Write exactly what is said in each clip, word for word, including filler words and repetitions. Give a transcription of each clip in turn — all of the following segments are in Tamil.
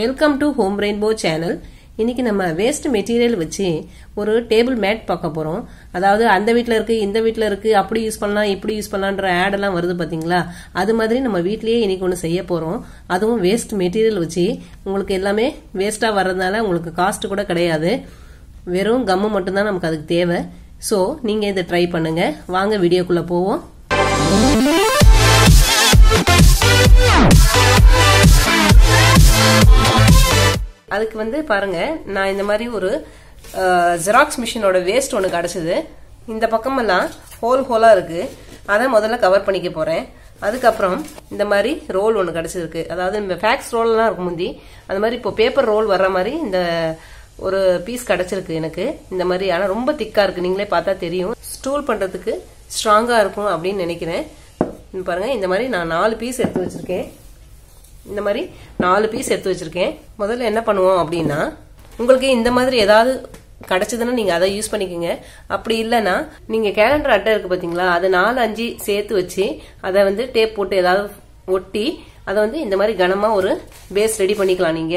Welcome to home rainbow channel. இன்னைக்கு நம்ம வேஸ்ட் மெட்டீரியல் வச்சு ஒரு டேபிள் மேட் பார்க்க போறோம். அதாவது அந்த வீட்ல இருக்கு, இந்த வீட்ல இருக்கு, அப்படி யூஸ் பண்ணலாம், இப்படி யூஸ் பண்ணலாம்ன்ற ஆட் எல்லாம் வருது பாத்தீங்களா? அது மாதிரி நம்ம வீட்லயே இன்னைக்கு ஒன்னு செய்ய போறோம். அதுவும் வேஸ்ட் மெட்டீரியல் வச்சு. உங்களுக்கு எல்லாமே வேஸ்டா வர்றதுனால உங்களுக்கு காஸ்ட் கூட கிடையாது, வெறும் கம்மு மட்டும் தான் நமக்கு அதுக்கு தேவை. சோ நீங்க இதை ட்ரை பண்ணுங்க. வாங்க வீடியோக்குள்ள போவோம். அதுக்கு வந்து பாருங்க, நான் இந்த மாதிரி ஒரு ஜெராக்ஸ் மிஷினோட வேஸ்ட் ஒன்று கிடச்சிது. இந்த பக்கமெல்லாம் ஹோல் ஹோலாக இருக்குது, அதை முதல்ல கவர் பண்ணிக்க போகிறேன். அதுக்கப்புறம் இந்த மாதிரி ரோல் ஒன்று கிடச்சிருக்கு. அதாவது இந்த ஃபேக்ஸ் ரோல்லாம் இருக்கு முந்தி, அந்த மாதிரி இப்போ பேப்பர் ரோல் வர்ற மாதிரி இந்த ஒரு பீஸ் கிடச்சிருக்கு எனக்கு. இந்த மாதிரி ஆனால் ரொம்ப திக்காக இருக்குது, நீங்களே பார்த்தா தெரியும். ஸ்டூல் பண்ணுறதுக்கு ஸ்ட்ராங்காக இருக்கும் அப்படின்னு நினைக்கிறேன். பாருங்கள், இந்த மாதிரி நான் நாலு பீஸ் எடுத்து வச்சுருக்கேன். இந்த மாதிரி நாலு பீஸ் எடுத்து வச்சிருக்கேன். முதல்ல என்ன பண்ணுவோம் அப்படின்னா, உங்களுக்கு இந்த மாதிரி ஏதாவது கிடைச்சதுன்னா நீங்க அதை யூஸ் பண்ணிக்கோங்க. அப்படி இல்லைன்னா நீங்க கேலண்டர் அட்டை இருக்கு பாத்தீங்களா, அதை நாலு அஞ்சு சேர்த்து வச்சு அதை வந்து டேப் போட்டு ஏதாவது ஒட்டி அதை வந்து இந்த மாதிரி கனமா ஒரு பேஸ் ரெடி பண்ணிக்கலாம் நீங்க.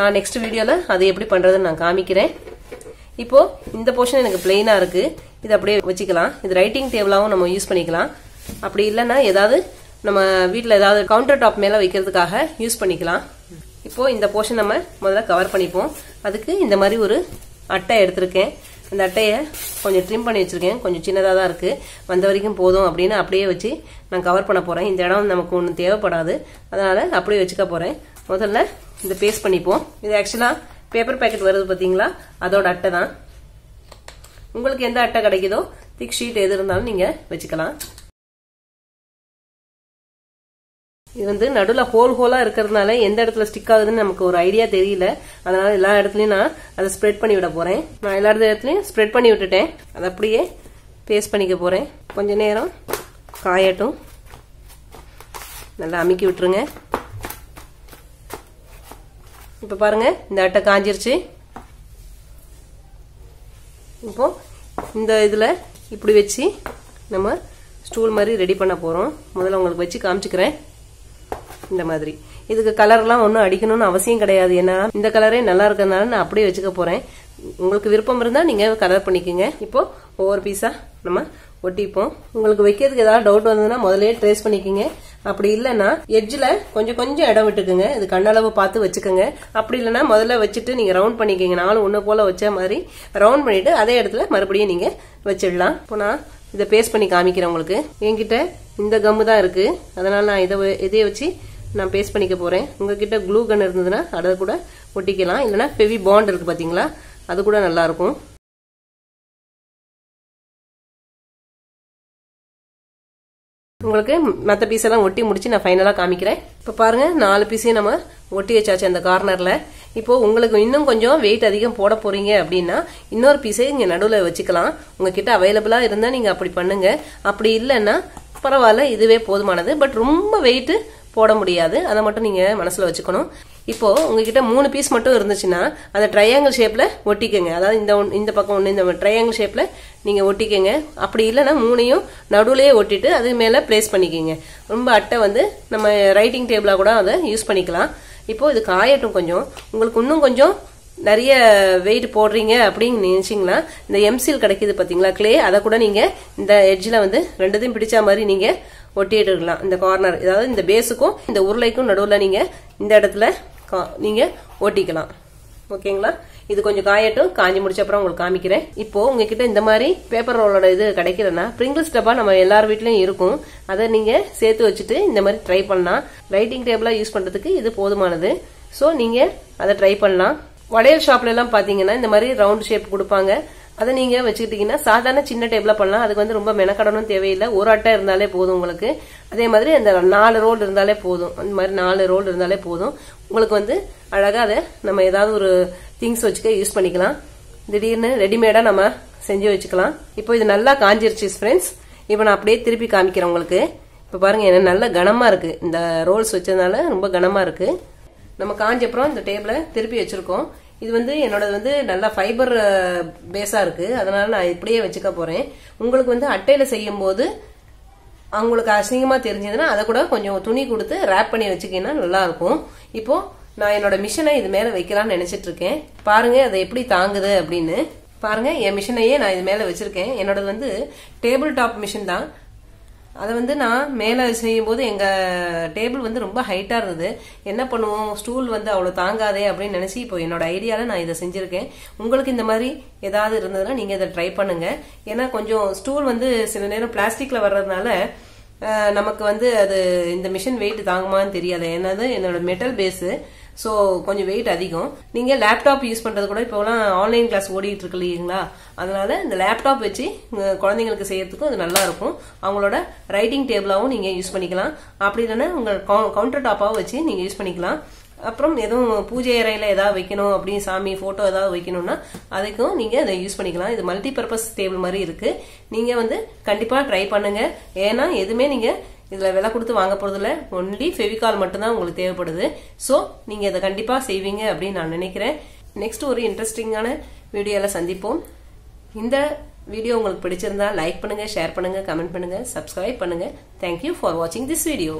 நான் நெக்ஸ்ட் வீடியோல அதை எப்படி பண்றதுன்னு நான் காமிக்கிறேன். இப்போ இந்த போர்ஷன் எனக்கு பிளெயினா இருக்கு, இது அப்படியே வச்சுக்கலாம். இது ரைட்டிங் டேபிளாவும் நம்ம யூஸ் பண்ணிக்கலாம். அப்படி இல்லைன்னா ஏதாவது நம்ம வீட்டில் ஏதாவது கவுண்டர் டாப் மேலே வைக்கிறதுக்காக யூஸ் பண்ணிக்கலாம். இப்போ இந்த போர்ஷன் நம்ம முதல்ல கவர் பண்ணிப்போம். அதுக்கு இந்த மாதிரி ஒரு அட்டை எடுத்திருக்கேன். அந்த அட்டையை கொஞ்சம் ட்ரிம் பண்ணி வச்சிருக்கேன், கொஞ்சம் சின்னதாக தான் இருக்கு. வந்த வரைக்கும் போதும் அப்படின்னு அப்படியே வச்சு நான் கவர் பண்ண போறேன். இந்த இடம் நமக்கு ஒன்றும் தேவைப்படாது, அதனால அப்படியே வச்சுக்க போறேன். முதல்ல இதை பேஸ்ட் பண்ணிப்போம். இது ஆக்சுவலா பேப்பர் பேக்கெட் வருது பார்த்தீங்களா, அதோட அட்டை தான். உங்களுக்கு எந்த அட்டை கிடைக்குதோ, திக் ஷீட் எது இருந்தாலும் நீங்க வச்சுக்கலாம். இது வந்து நடுவில் ஹோல் ஹோலா இருக்கிறதுனால எந்த இடத்துல ஸ்டிக் ஆகுதுன்னு நமக்கு ஒரு ஐடியா தெரியல. அதனால எல்லா இடத்துலயும் நான் அதை ஸ்ப்ரெட் பண்ணி விட போறேன். நான் எல்லா இடத்துலயும் ஸ்ப்ரெட் பண்ணி விட்டுட்டேன். அதை அப்படியே பேஸ்ட் பண்ணிக்க போறேன். கொஞ்ச நேரம் காயட்டும், நல்லா அமுக்கி விட்டுருங்க. இப்ப பாருங்க, இந்த அட்டை காஞ்சிருச்சு. இப்போ இந்த இதுல இப்படி வச்சு நம்ம ஸ்டூல் மாதிரி ரெடி பண்ண போறோம். முதல்ல உங்களுக்கு வச்சு காமிச்சுக்கிறேன். இந்த மாதிரி இதுக்கு கலர்லாம் ஒன்றும் அடிக்கணும்னு அவசியம் கிடையாது. ஏன்னா இந்த கலரே நல்லா இருக்கிறதுனால நான் அப்படியே வச்சுக்க போறேன். உங்களுக்கு விருப்பம் இருந்தா நீங்க கலர் பண்ணிக்கோங்க. இப்போ ஒவ்வொரு பீஸா நம்ம ஒட்டிப்போம். உங்களுக்கு வைக்கிறதுக்கு ஏதாவது டவுட் வந்ததுன்னா முதலே ட்ரேஸ் பண்ணிக்கோங்க. அப்படி இல்லைன்னா எட்ஜில் கொஞ்சம் கொஞ்சம் இடம் விட்டுக்குங்க. இது கண்ணளவு பார்த்து வச்சுக்கோங்க. அப்படி இல்லைன்னா முதல்ல வச்சுட்டு நீங்க ரவுண்ட் பண்ணிக்கோங்க. நாலு ஒன்று போல வச்ச மாதிரி ரவுண்ட் பண்ணிட்டு அதே இடத்துல மறுபடியும் நீங்க வச்சிடலாம். இப்போ நான் இதை பேஸ்ட் பண்ணி காமிக்கிறேன். உங்களுக்கு என்கிட்ட இந்த கம்மு தான் இருக்கு, அதனால நான் இதை இதே வச்சு நான் பேஸ்ட் பண்ணிக்க போறேன். உங்ககிட்ட க்ளூ கன் இருந்ததுன்னா அதை கூட ஒட்டிக்கலாம். இல்லைன்னா பெவி பாண்ட் இருக்கு பாத்தீங்களா, அது கூட நல்லா இருக்கும். உங்களுக்கு மற்ற பீஸ் எல்லாம் ஒட்டி முடிச்சு நான் ஃபைனலா காமிக்கிறேன். இப்ப பாருங்க, நாலு பீஸையும் நம்ம ஒட்டி வச்சாச்சு அந்த கார்னர்ல. இப்போ உங்களுக்கு இன்னும் கொஞ்சம் வெயிட் அதிகம் போட போறீங்க அப்படின்னா இன்னொரு பீஸை இங்க நடுவில் வச்சுக்கலாம். உங்ககிட்ட அவைலபிளா இருந்தா நீங்க அப்படி பண்ணுங்க. அப்படி இல்லைன்னா பரவாயில்ல, இதுவே போதுமானது. பட் ரொம்ப வெயிட் போட முடியாது, அதை மட்டும் நீங்க மனசுல வச்சுக்கணும். இப்போ உங்ககிட்ட மூணு பீஸ் மட்டும் இருந்துச்சுன்னா அதை ட்ரையாங்கிள் ஷேப்ல ஒட்டிக்கங்க. அதாவது இந்த இந்த பக்கம் ஒன்று, இந்த ட்ரையாங்கிள் ஷேப்ல நீங்க ஒட்டிக்கங்க. அப்படி இல்லைன்னா மூணையும் நடுவுலயே ஒட்டிட்டு அது மேல பிளேஸ் பண்ணிக்கங்க. ரொம்ப அட்டை வந்து நம்ம ரைட்டிங் டேபிளா கூட அதை யூஸ் பண்ணிக்கலாம். இப்போ இது காயட்டும் கொஞ்சம். உங்களுக்கு இன்னும் கொஞ்சம் நிறைய வெயிட் போடுறீங்க அப்படின்னு நினைச்சீங்கன்னா இந்த எம்சில் கிடைக்குது பாத்தீங்களா, கிளே, அதை கூட நீங்க இந்த எட்ஜில் வந்து ரெண்டுத்தையும் பிடிச்ச மாதிரி நீங்க ஒட்டிட்டு இருக்கலாம். இந்த கார்னர், அதாவது இந்த பேஸுக்கும் இந்த உருளைக்கும் நடுவில் நீங்க இந்த இடத்துல நீங்க ஒட்டிக்கலாம். ஓகேங்களா, இது கொஞ்சம் காயட்டும். காஞ்சி முடிச்ச அப்புறம் உங்களுக்கு காமிக்கிறேன். இப்போ உங்ககிட்ட இந்த மாதிரி பேப்பர் ரோலோட இது கிடைக்கிறதுனா பிரிங்கிள்ஸ் டப்பா நம்ம எல்லார் வீட்லயும் இருக்கும், அதை நீங்க சேர்த்து வச்சுட்டு இந்த மாதிரி ட்ரை பண்ணலாம். ரைட்டிங் டேபிளா யூஸ் பண்றதுக்கு இது போதுமானது. சோ நீங்க அதை ட்ரை பண்ணலாம். வளையல் ஷாப்ல எல்லாம் பாத்தீங்கன்னா இந்த மாதிரி ரவுண்ட் ஷேப் கொடுப்பாங்க, அதை நீங்க வச்சுக்கிட்டீங்கன்னா சாதாரண சின்ன டேபிளா பண்ணலாம். அதுக்கு வந்து ரொம்ப மெனக்கடணும் தேவையில்லை, ஒரு அட்டை இருந்தாலே போதும் உங்களுக்கு. அதே மாதிரி அந்த நாலு ரோல் இருந்தாலே போதும். அந்த மாதிரி நாலு ரோல் இருந்தாலே போதும். உங்களுக்கு வந்து அழகா அதை நம்ம ஏதாவது ஒரு திங்ஸ் வச்சுக்க யூஸ் பண்ணிக்கலாம். திடீர்னு ரெடிமேடா நம்ம செஞ்சு வச்சுக்கலாம். இப்போ இது நல்லா காஞ்சிருச்சு ஃப்ரெண்ட்ஸ். இப்போ நான் அப்படியே திருப்பி காமிக்கிறேன் உங்களுக்கு. இப்போ பாருங்க, என்ன நல்லா கனமா இருக்கு. இந்த ரோல்ஸ் வச்சதுனால ரொம்ப கனமா இருக்கு. நம்ம காஞ்ச அப்புறம் இந்த டேபிளை திருப்பி வச்சிருக்கோம். இது வந்து என்னோட வந்து நல்லா ஃபைபர் பேஸா இருக்கு, அதனால நான் இப்படியே வச்சுக்க போறேன். உங்களுக்கு வந்து அட்டையில செய்யும் போது அவங்களுக்கு அசிங்கமா தெரிஞ்சதுன்னா அதை கூட கொஞ்சம் துணி கொடுத்து ரேப் பண்ணி வச்சுக்கிங்கன்னா நல்லா இருக்கும். இப்போ நான் என்னோட மிஷனை இது மேல வைக்கலாம்னு நினைச்சிட்டு இருக்கேன். பாருங்க அது எப்படி தாங்குது அப்படினு. பாருங்க இந்த மிஷனையே நான் இது மேல வச்சிருக்கேன். என்னோட வந்து டேபிள் டாப் மிஷன் தான். அத வந்து நான் மேல செய்யும்போது எங்க டேபிள் வந்து ரொம்ப ஹைட்டா இருந்தது. என்ன பண்ணுவோம், ஸ்டூல் வந்து அவ்வளவு தாங்காதே அப்படின்னு நினைச்சி இப்போ என்னோட ஐடியால நான் இதை செஞ்சிருக்கேன். உங்களுக்கு இந்த மாதிரி ஏதாவது இருந்ததுன்னா நீங்க இதை ட்ரை பண்ணுங்க. ஏன்னா கொஞ்சம் ஸ்டூல் வந்து சில நேரம் பிளாஸ்டிக்ல வர்றதுனால நமக்கு வந்து அது இந்த மிஷின் வெயிட் தாங்குமான்னு தெரியாது. ஏன்னா என்னோட மெட்டல் பேஸ், ஸோ கொஞ்சம் வெயிட் அதிகம். நீங்க லேப்டாப் யூஸ் பண்றது கூட இப்போலாம் ஆன்லைன் கிளாஸ் ஓடிட்டு இருக்கு இல்லைங்களா, அதனால இந்த லேப்டாப் வச்சு குழந்தைங்களுக்கு செய்யறதுக்கும் அது நல்லா இருக்கும். அவங்களோட ரைட்டிங் டேபிளாவும் நீங்க யூஸ் பண்ணிக்கலாம். அப்படி இல்லைன்னா உங்க கவுண்டர் டாப்பாவும் வச்சு நீங்க யூஸ் பண்ணிக்கலாம். அப்புறம் எதுவும் பூஜை அறையில ஏதாவது வைக்கணும் அப்படின்னு சாமி போட்டோ ஏதாவது வைக்கணும்னா அதுக்கும் நீங்க அதை யூஸ் பண்ணிக்கலாம். இது மல்டி பர்பஸ் டேபிள் மாதிரி இருக்கு. நீங்க வந்து கண்டிப்பா ட்ரை பண்ணுங்க. ஏன்னா எதுவுமே நீங்க இதுல விலை கொடுத்து வாங்க போறதுல ஒன்லி ஃபெவிகால் மட்டும்தான் உங்களுக்கு தேவைப்படுது. சோ நீங்க இதை கண்டிப்பா செய்வீங்க அப்படின்னு நான் நினைக்கிறேன். நெக்ஸ்ட் ஒரு இன்ட்ரெஸ்டிங்கான வீடியோல சந்திப்போம். இந்த வீடியோ உங்களுக்கு பிடிச்சிருந்தா லைக் பண்ணுங்க, ஷேர் பண்ணுங்க, கமெண்ட் பண்ணுங்க, சப்ஸ்கிரைப் பண்ணுங்க. தேங்க்யூ ஃபார் வாட்சிங் திஸ் வீடியோ.